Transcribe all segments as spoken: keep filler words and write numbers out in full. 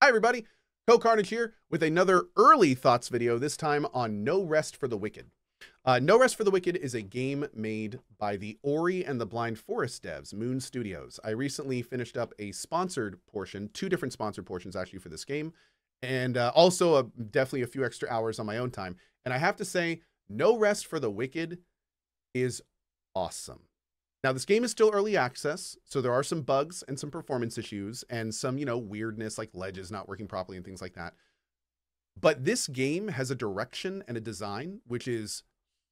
Hi everybody, CohhCarnage here with another early thoughts video, this time on No Rest for the Wicked. Uh, No Rest for the Wicked is a game made by the Ori and the Blind Forest devs, Moon Studios. I recently finished up a sponsored portion, two different sponsored portions actually for this game, and uh, also a, definitely a few extra hours on my own time. And I have to say, No Rest for the Wicked is awesome. Now, this game is still early access, so there are some bugs and some performance issues and some, you know, weirdness like ledges not working properly and things like that. But this game has a direction and a design which is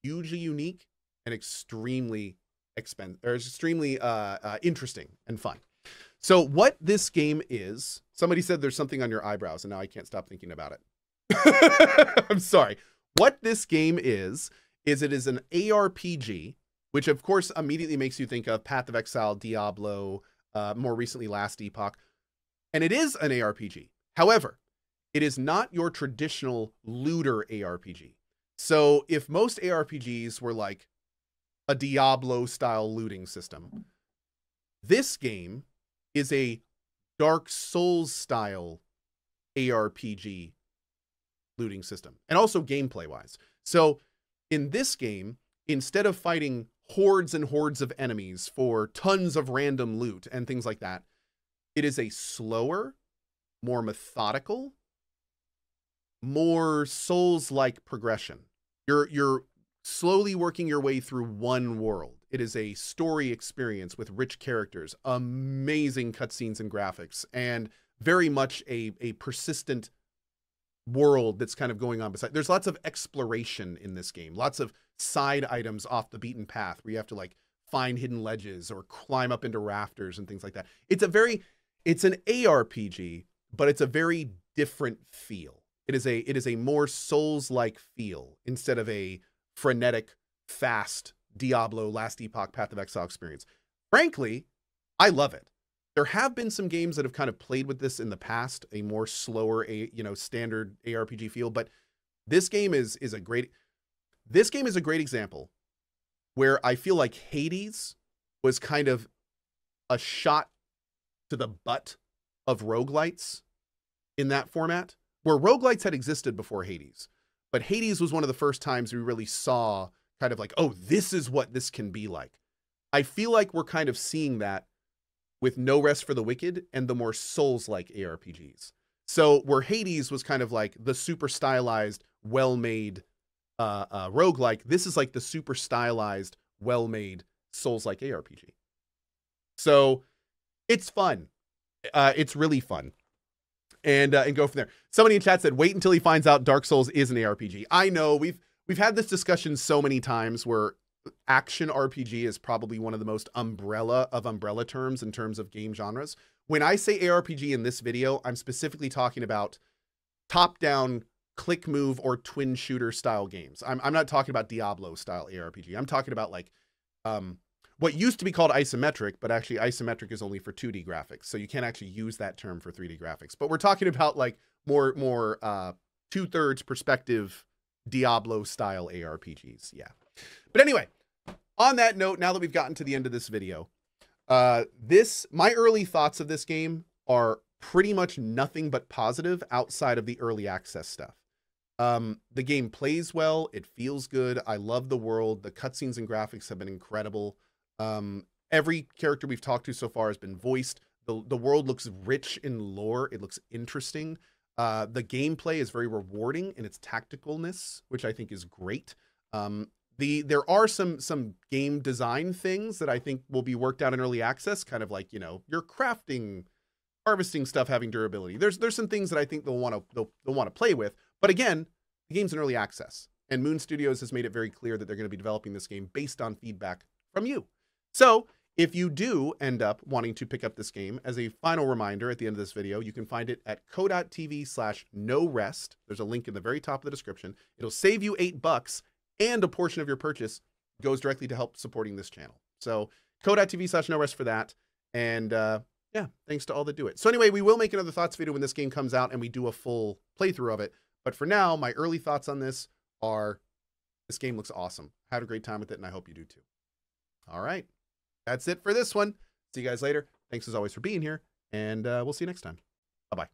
hugely unique and extremely expensive, or extremely uh, uh, interesting and fun. So what this game is, somebody said there's something on your eyebrows, and now I can't stop thinking about it. I'm sorry. What this game is, is it is an A R P G, which of course immediately makes you think of Path of Exile, Diablo, uh, more recently Last Epoch. And it is an A R P G. However, it is not your traditional looter A R P G. So if most A R P Gs were like a Diablo-style looting system, this game is a Dark Souls-style A R P G looting system, and also gameplay-wise. So in this game, instead of fighting hordes and hordes of enemies for tons of random loot and things like that, it is a slower, more methodical, more Souls-like progression. You're, you're slowly working your way through one world. It is a story experience with rich characters, amazing cutscenes and graphics, and very much a, a persistent world that's kind of going on beside. There's lots of exploration in this game, lots of side items off the beaten path where you have to like find hidden ledges or climb up into rafters and things like that. It's a very, it's an A R P G, but it's a very different feel. It is a, it is a more Souls-like feel instead of a frenetic, fast Diablo, Last Epoch, Path of Exile experience. Frankly, I love it. There have been some games that have kind of played with this in the past, a more slower, a, you know, standard A R P G feel, but this game is is a great this game is a great example where I feel like Hades was kind of a shot to the butt of roguelites in that format, where roguelites had existed before Hades, but Hades was one of the first times we really saw kind of like, oh, this is what this can be like. I feel like we're kind of seeing that with No Rest for the Wicked and the more Souls-like A R P Gs. So where Hades was kind of like the super stylized, well-made uh, uh, roguelike, this is like the super stylized, well-made Souls-like A R P G. So it's fun. Uh, it's really fun. And, uh, and go from there. Somebody in chat said, wait until he finds out Dark Souls is an A R P G. I know, we've, we've had this discussion so many times where action R P G is probably one of the most umbrella of umbrella terms in terms of game genres. When I say A R P G in this video, I'm specifically talking about top-down click move or twin shooter style games. I'm, I'm not talking about Diablo style A R P G. I'm talking about like um, what used to be called isometric, but actually isometric is only for two D graphics. So you can't actually use that term for three D graphics, but we're talking about like more, more uh, two thirds perspective Diablo style A R P Gs. Yeah. But anyway, on that note, now that we've gotten to the end of this video, uh, this my early thoughts of this game are pretty much nothing but positive outside of the early access stuff. Um, the game plays well. It feels good. I love the world. The cutscenes and graphics have been incredible. Um, every character we've talked to so far has been voiced. The, the world looks rich in lore. It looks interesting. Uh, the gameplay is very rewarding in its tacticalness, which I think is great. Um, The, there are some some game design things that I think will be worked out in early access, kind of like, you know, your crafting, harvesting stuff having durability. There's there's some things that I think they'll want to they'll, they'll want to play with. But again, the game's in early access, and Moon Studios has made it very clear that they're going to be developing this game based on feedback from you. So if you do end up wanting to pick up this game, as a final reminder at the end of this video, you can find it at co dot T V slash no rest. There's a link in the very top of the description. It'll save you eight bucks. And a portion of your purchase goes directly to help supporting this channel. So co dot T V slash no rest for that. And uh, yeah, thanks to all that do it. So anyway, we will make another thoughts video when this game comes out and we do a full playthrough of it. But for now, my early thoughts on this are, this game looks awesome. Had a great time with it, and I hope you do too. All right, that's it for this one. See you guys later. Thanks as always for being here, and uh, we'll see you next time. Bye-bye.